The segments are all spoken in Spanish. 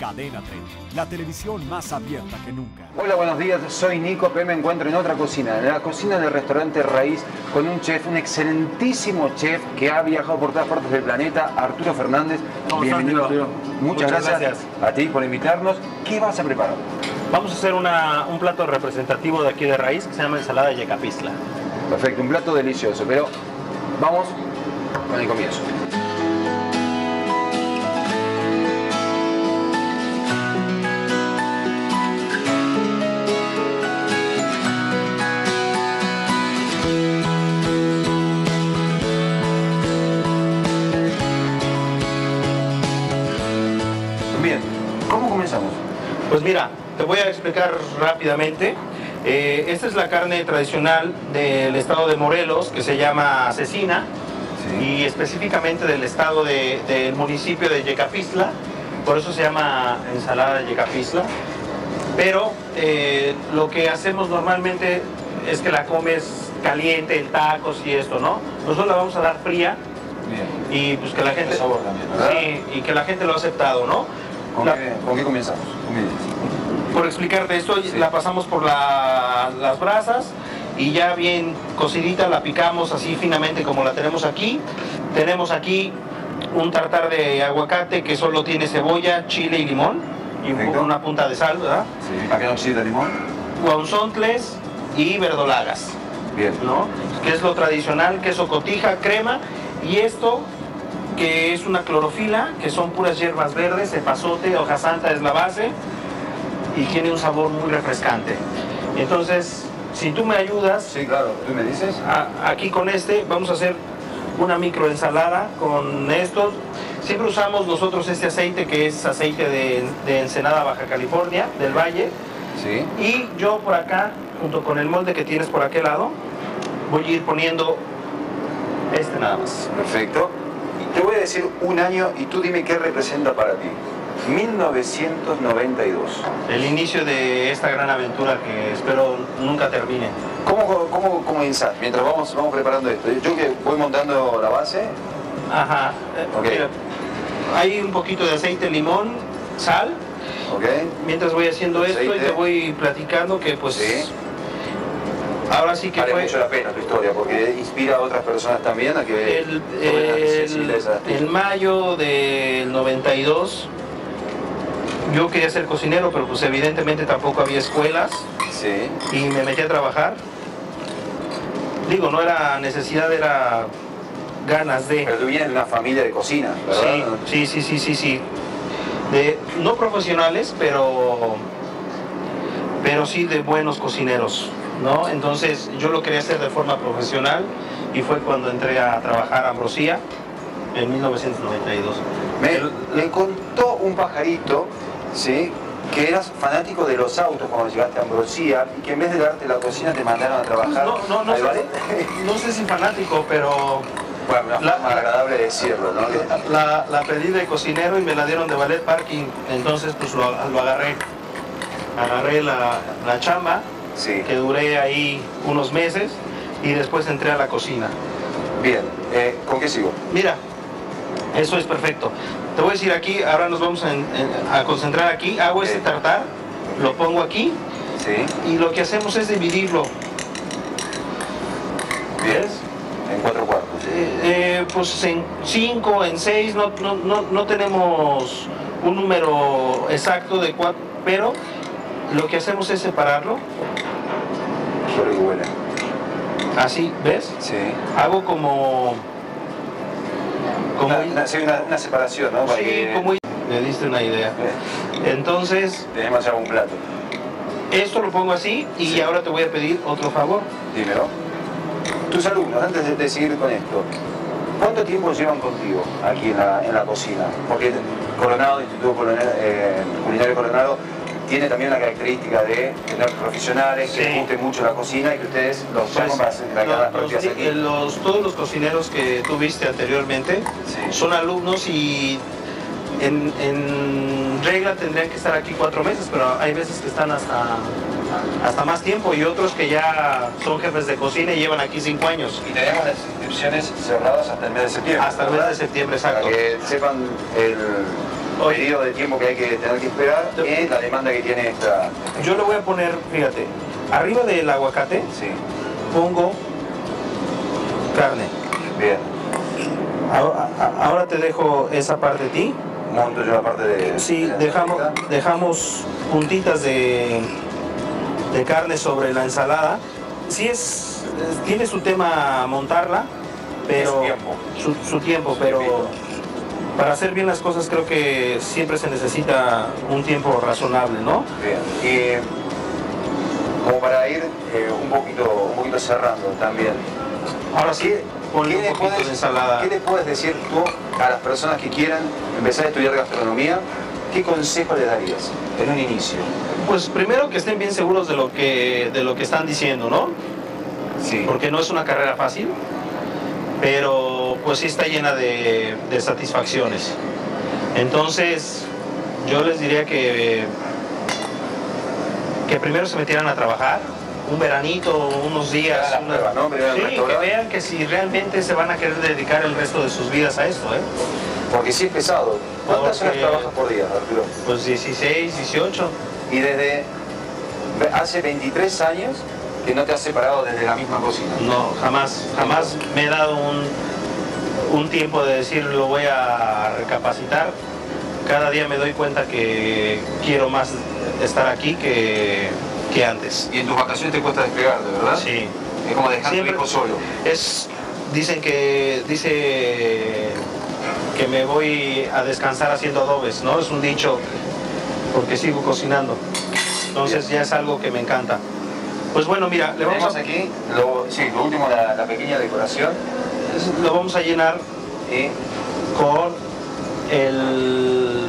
Cadena 30, la televisión más abierta que nunca. Hola, buenos días, soy Nico, pero me encuentro en otra cocina, en la cocina del restaurante Raíz, con un chef, un excelentísimo chef que ha viajado por todas partes del planeta, Arturo Fernández. Bienvenido, Arturo. Muchas gracias a ti por invitarnos. ¿Qué vas a preparar? Vamos a hacer un plato representativo de aquí de Raíz, que se llama ensalada de Yecapixtla. Perfecto, un plato delicioso, pero vamos con el comienzo. Bien, ¿cómo comenzamos? Pues mira, te voy a explicar rápidamente. Esta es la carne tradicional del estado de Morelos, que se llama cecina, y específicamente del estado del municipio de Yecapixtla, por eso se llama ensalada de Yecapixtla. Pero lo que hacemos normalmente es que la comes caliente en tacos y esto, ¿no? Nosotros la vamos a dar fría. Bien. Y pues que la gente... El sabor también, ¿verdad? Sí, y que la gente lo ha aceptado, ¿no? ¿Con qué comenzamos? Por explicarte esto, sí, la pasamos por las brasas y ya bien cocidita la picamos así finamente como la tenemos aquí. Tenemos aquí un tartar de aguacate que solo tiene cebolla, chile y limón. Y una punta de sal, ¿verdad? Sí, para que no oxida el limón. Guauzontles y verdolagas. Bien. ¿No? Que es lo tradicional, queso cotija, crema. Y esto que es una clorofila, que son puras hierbas verdes, epazote, hoja santa es la base. Y tiene un sabor muy refrescante. Entonces, si tú me ayudas... Sí, claro, tú me dices. Aquí con vamos a hacer una microensalada con estos. Siempre usamos nosotros este aceite, que es aceite de Ensenada Baja California, del Valle. Sí. Y yo por acá, junto con el molde que tienes por aquel lado, voy a ir poniendo nada más. Perfecto. Te voy a decir un año y tú dime qué representa para ti. 1992. El inicio de esta gran aventura que espero nunca termine. ¿Cómo comenzar? Mientras vamos preparando esto. Yo que voy montando la base. Ajá. Okay. Mira, hay un poquito de aceite, limón, sal. Okay. Mientras voy haciendo esto y te voy platicando que pues... Sí. Ahora sí que vale mucho la pena tu historia, porque inspira a otras personas también a que... En mayo del 92, yo quería ser cocinero, pero pues evidentemente tampoco había escuelas. Sí. Y me metí a trabajar. Digo, no era necesidad, era ganas de... Pero tú vienes de una familia de cocina, ¿verdad? Sí. No profesionales, pero sí de buenos cocineros, ¿no? Entonces yo lo quería hacer de forma profesional y fue cuando entré a trabajar a Ambrosia en 1992. Me contó un pajarito, ¿sí?, que eras fanático de los autos cuando llegaste a Ambrosia y que en vez de darte la cocina te mandaron a trabajar. No sé si fanático, pero... Bueno, una forma agradable de decirlo, ¿no? La pedí de cocinero y me la dieron de valet parking, entonces pues lo agarré. Agarré la chamba. Sí. Que duré ahí unos meses y después entré a la cocina. Bien, ¿con qué sigo? Mira, eso es perfecto. Te voy a decir aquí, ahora nos vamos a concentrar aquí. Hago este tartar, lo pongo aquí. Sí. Y lo que hacemos es dividirlo. Bien. ¿Ves? En 4 cuartos. Pues en 5, en 6, no tenemos un número exacto de 4, pero lo que hacemos es separarlo. Solo que huele. Así, ¿ves? Sí. Hago como una separación, ¿no? Sí, como... Me diste una idea. Entonces... Tenemos ya un plato. Esto lo pongo así y sí. Ahora te voy a pedir otro favor. Dímelo. Tus alumnos, antes de seguir con esto, ¿cuánto tiempo llevan contigo aquí en la cocina? Porque Coronado, Instituto Culinario Coronado, tiene también la característica de tener profesionales que les guste mucho la cocina y que ustedes los llaman para hacer las prácticas aquí. Todos los cocineros que tuviste anteriormente son alumnos y en regla tendrían que estar aquí 4 meses, pero hay veces que están hasta más tiempo y otros que ya son jefes de cocina y llevan aquí 5 años. Y tenemos las inscripciones cerradas hasta el mes de septiembre. Hasta el mes de septiembre, exacto. Para que sepan un periodo de tiempo que hay que tener que esperar y la demanda que tiene esta... Yo lo voy a poner, fíjate, arriba del aguacate, sí, pongo carne. Bien. Ahora te dejo esa parte de ti. Monto yo la parte de... Sí, de dejamos puntitas de carne sobre la ensalada. Sí es... tiene su tema montarla, pero... Su tiempo, pero... Para hacer bien las cosas creo que siempre se necesita un tiempo razonable, ¿no? Bien. Y como para ir un poquito cerrando también. Ahora sí, ponle un poquito de ensalada. ¿Qué le puedes decir tú a las personas que quieran empezar a estudiar gastronomía? ¿Qué consejo les darías en un inicio? Pues primero que estén bien seguros de lo que están diciendo, ¿no? Sí. Porque no es una carrera fácil, pero pues sí está llena de satisfacciones. Entonces, yo les diría que primero se metieran a trabajar, un veranito, unos días, que vean que si realmente se van a querer dedicar el resto de sus vidas a esto, ¿eh? Porque sí es pesado. ¿Cuántas horas trabajas por día, Arturo? Pues 16, 18. Y desde hace 23 años... que no te has separado desde la misma cocina. No, jamás me he dado un tiempo de decir lo voy a recapacitar. Cada día me doy cuenta que quiero más estar aquí que antes. Y en tus vacaciones te cuesta despegar, ¿de verdad? Sí. Es como dejar tu hijo solo. Dicen que me voy a descansar haciendo adobes, ¿no? Es un dicho, porque sigo cocinando. Entonces ya es algo que me encanta. Pues bueno, mira, le vamos aquí, lo último, la pequeña decoración. Lo vamos a llenar con el...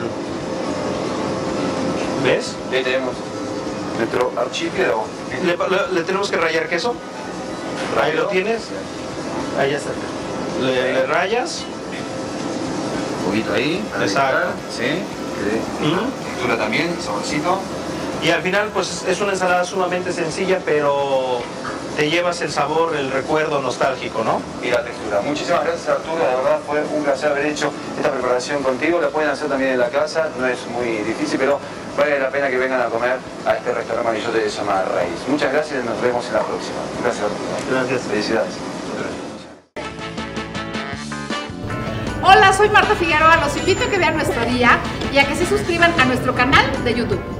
¿Ves? Ahí tenemos nuestro archipiélago. Le tenemos que rayar queso. Ahí lo tienes. Ahí está. Le rayas. Un poquito ahí. Exacto. Sí. Textura también, saborcito. Y al final, pues, es una ensalada sumamente sencilla, pero te llevas el sabor, el recuerdo nostálgico, ¿no? Y la textura. Muchísimas gracias, Arturo. De verdad, fue un placer haber hecho esta preparación contigo. La pueden hacer también en la casa. No es muy difícil, pero vale la pena que vengan a comer a este restaurante maravilloso que se llama Raíz. Muchas gracias y nos vemos en la próxima. Gracias, Arturo. Gracias. Felicidades. Hola, soy Marta Figueroa. Los invito a que vean nuestro día y a que se suscriban a nuestro canal de YouTube.